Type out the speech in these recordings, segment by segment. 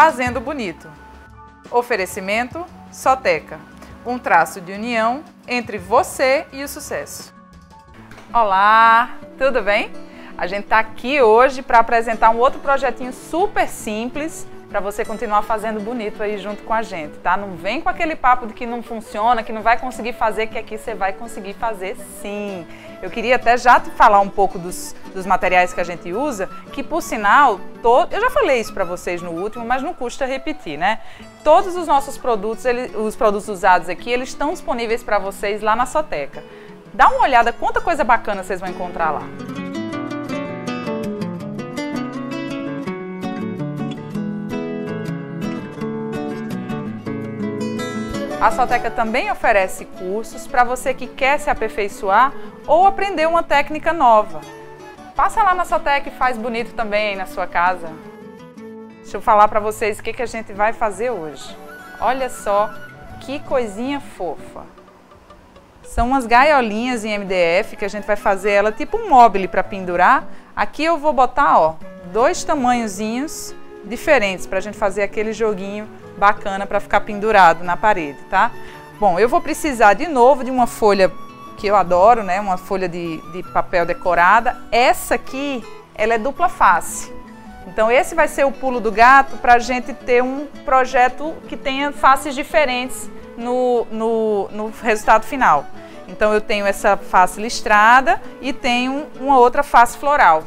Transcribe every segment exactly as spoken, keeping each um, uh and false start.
Fazendo Bonito. Oferecimento Soteca, um traço de união entre você e o sucesso. Olá, tudo bem? A gente está aqui hoje para apresentar um outro projetinho super simples para você continuar fazendo bonito aí junto com a gente, tá? Não vem com aquele papo de que não funciona, que não vai conseguir fazer, que aqui você vai conseguir fazer sim. Eu queria até já te falar um pouco dos, dos materiais que a gente usa, que por sinal, todo, eu já falei isso para vocês no último, mas não custa repetir, né? Todos os nossos produtos, ele, os produtos usados aqui, eles estão disponíveis para vocês lá na Soteca. Dá uma olhada, quanta coisa bacana vocês vão encontrar lá. A Soteca também oferece cursos para você que quer se aperfeiçoar ou aprender uma técnica nova. Passa lá na Soteca e faz bonito também aí na sua casa. Deixa eu falar para vocês o que, que a gente vai fazer hoje. Olha só que coisinha fofa. São umas gaiolinhas em M D F que a gente vai fazer ela tipo um móvel para pendurar. Aqui eu vou botar ó, dois tamanhozinhos diferentes para a gente fazer aquele joguinho bacana para ficar pendurado na parede, tá? Bom, eu vou precisar de novo de uma folha que eu adoro, né? Uma folha de, de papel decorada. Essa aqui, ela é dupla face. Então esse vai ser o pulo do gato para a gente ter um projeto que tenha faces diferentes no, no, no resultado final. Então eu tenho essa face listrada e tenho uma outra face floral,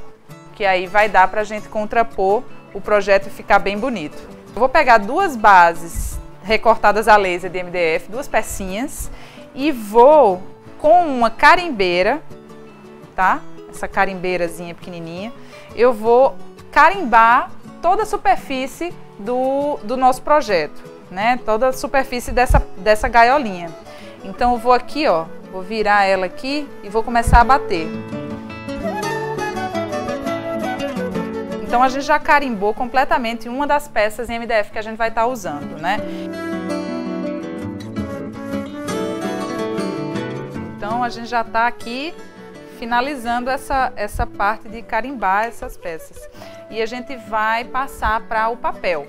que aí vai dar para a gente contrapor o projeto ficar bem bonito. Eu vou pegar duas bases recortadas a laser de M D F, duas pecinhas, e vou com uma carimbeira, tá? Essa carimbeirazinha pequenininha, eu vou carimbar toda a superfície do, do nosso projeto, né? Toda a superfície dessa, dessa gaiolinha. Então eu vou aqui, ó, vou virar ela aqui e vou começar a bater. Então a gente já carimbou completamente uma das peças em M D F que a gente vai estar usando, né? Então a gente já está aqui finalizando essa, essa parte de carimbar essas peças. E a gente vai passar para o papel.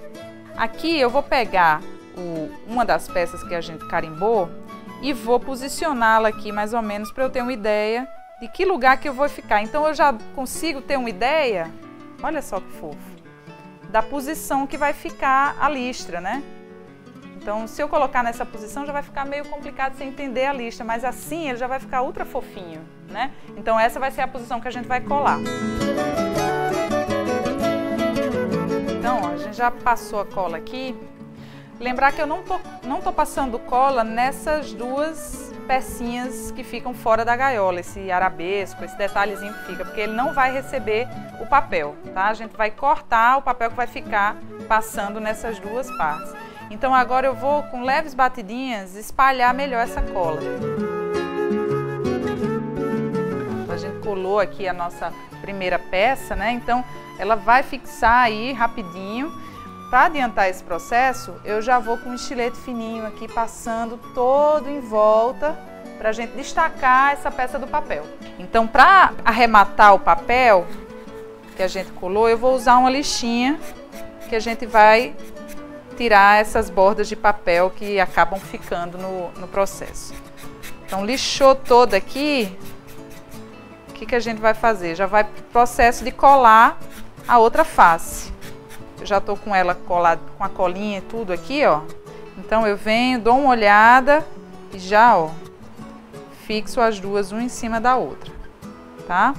Aqui eu vou pegar o, uma das peças que a gente carimbou e vou posicioná-la aqui mais ou menos para eu ter uma ideia de que lugar que eu vou ficar. Então eu já consigo ter uma ideia... Olha só que fofo, da posição que vai ficar a listra, né? Então, se eu colocar nessa posição, já vai ficar meio complicado você entender a listra, mas assim ele já vai ficar ultra fofinho, né? Então, essa vai ser a posição que a gente vai colar. Então, ó, a gente já passou a cola aqui. Lembrar que eu não tô, não tô passando cola nessas duas pecinhas que ficam fora da gaiola, esse arabesco, esse detalhezinho que fica, porque ele não vai receber o papel, tá? A gente vai cortar o papel que vai ficar passando nessas duas partes. Então agora eu vou, com leves batidinhas, espalhar melhor essa cola. A gente colou aqui a nossa primeira peça, né? Então ela vai fixar aí rapidinho. Para adiantar esse processo, eu já vou com um estilete fininho aqui, passando todo em volta, para a gente destacar essa peça do papel. Então, para arrematar o papel que a gente colou, eu vou usar uma lixinha que a gente vai tirar essas bordas de papel que acabam ficando no, no processo. Então, lixou toda aqui, o que, que a gente vai fazer? Já vai pro processo de colar a outra face. Eu já tô com ela colada, com a colinha e tudo aqui, ó. Então eu venho, dou uma olhada e já, ó, fixo as duas, uma em cima da outra, tá?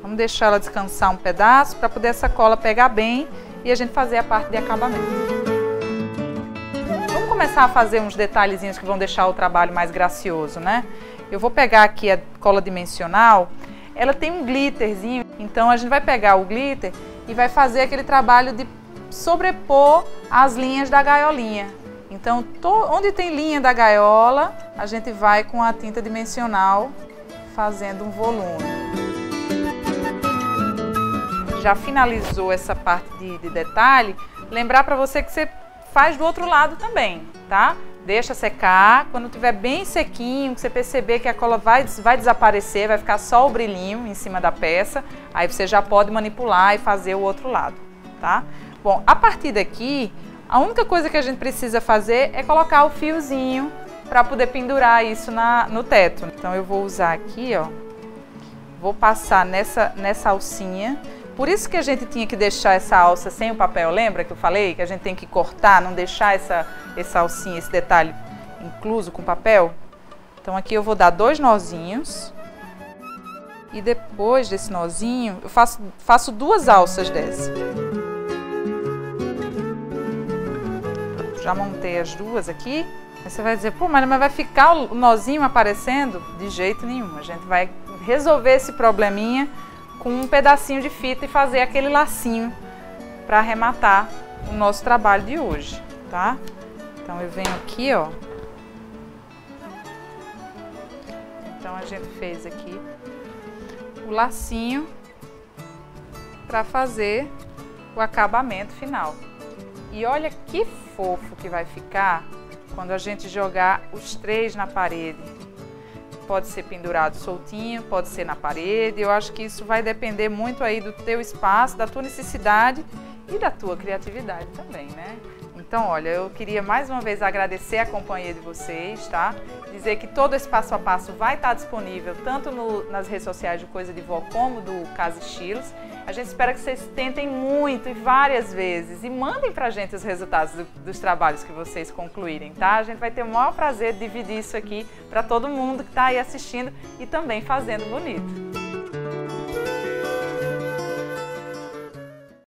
Vamos deixar ela descansar um pedaço para poder essa cola pegar bem e a gente fazer a parte de acabamento. Vamos começar a fazer uns detalhezinhos que vão deixar o trabalho mais gracioso, né? Eu vou pegar aqui a cola dimensional, ela tem um glitterzinho, então a gente vai pegar o glitter e vai fazer aquele trabalho de sobrepor as linhas da gaiolinha. Então, to... onde tem linha da gaiola, a gente vai com a tinta dimensional fazendo um volume. Já finalizou essa parte de, de detalhe, lembrar para você que você faz do outro lado também, tá? Deixa secar, quando tiver bem sequinho, que você perceber que a cola vai, vai desaparecer, vai ficar só o brilhinho em cima da peça, aí você já pode manipular e fazer o outro lado, tá? Bom, a partir daqui, a única coisa que a gente precisa fazer é colocar o fiozinho para poder pendurar isso na, no teto. Então eu vou usar aqui, ó, vou passar nessa, nessa alcinha. Por isso que a gente tinha que deixar essa alça sem o papel, lembra que eu falei? Que a gente tem que cortar, não deixar essa, essa alcinha, esse detalhe incluso com papel. Então aqui eu vou dar dois nozinhos. E depois desse nozinho, eu faço, faço duas alças dessa. Já montei as duas aqui. Aí você vai dizer, pô, mas vai ficar o nozinho aparecendo? De jeito nenhum. A gente vai resolver esse probleminha com um pedacinho de fita e fazer aquele lacinho para arrematar o nosso trabalho de hoje, tá? Então eu venho aqui, ó. Então a gente fez aqui o lacinho para fazer o acabamento final. E olha que fofo que vai ficar quando a gente jogar os três na parede. Pode ser pendurado soltinho, pode ser na parede. Eu acho que isso vai depender muito aí do teu espaço, da tua necessidade e da tua criatividade também, né? Então, olha, eu queria mais uma vez agradecer a companhia de vocês, tá? Dizer que todo esse passo a passo vai estar disponível tanto no, nas redes sociais do Coisa de Vó como do Casa Estilos. A gente espera que vocês tentem muito e várias vezes e mandem pra gente os resultados do, dos trabalhos que vocês concluírem, tá? A gente vai ter o maior prazer de dividir isso aqui para todo mundo que tá aí assistindo e também fazendo bonito.